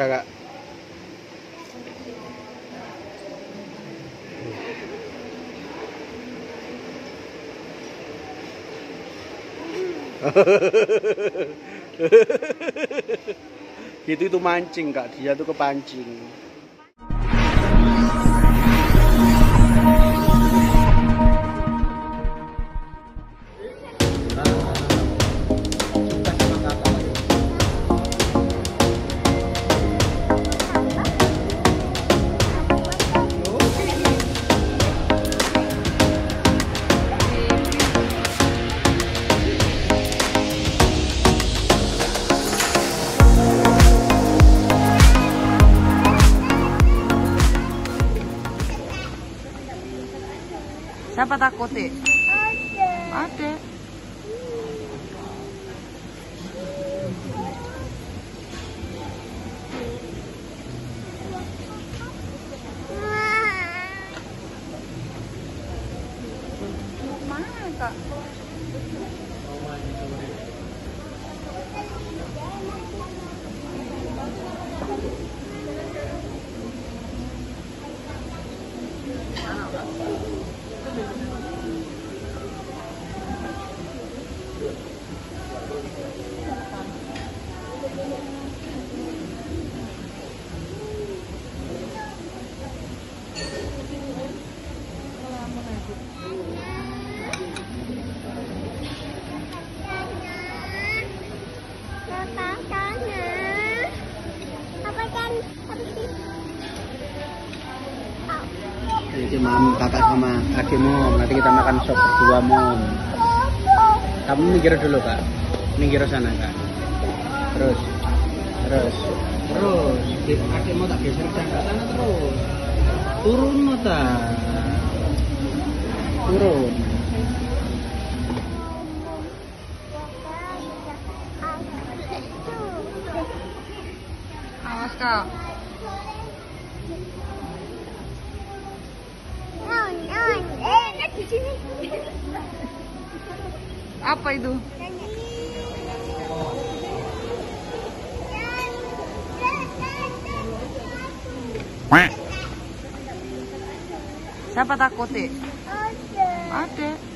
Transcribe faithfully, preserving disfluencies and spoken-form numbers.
kakak. Itu itu mancing kak, dia tuh kepancing. Siapa takut sih? Ada. Ada. Mana kak? Jadi mam, kakak sama kakek mom, nanti kita makan sop berdua mom. Kamu minggir dulu kak, minggir sana kak. Terus, terus, terus. Kakek mau tak geser ke sana terus. Turun mau tak? Turun. Awas kak. Apa itu? Siapa takut sih? Ada. Ada.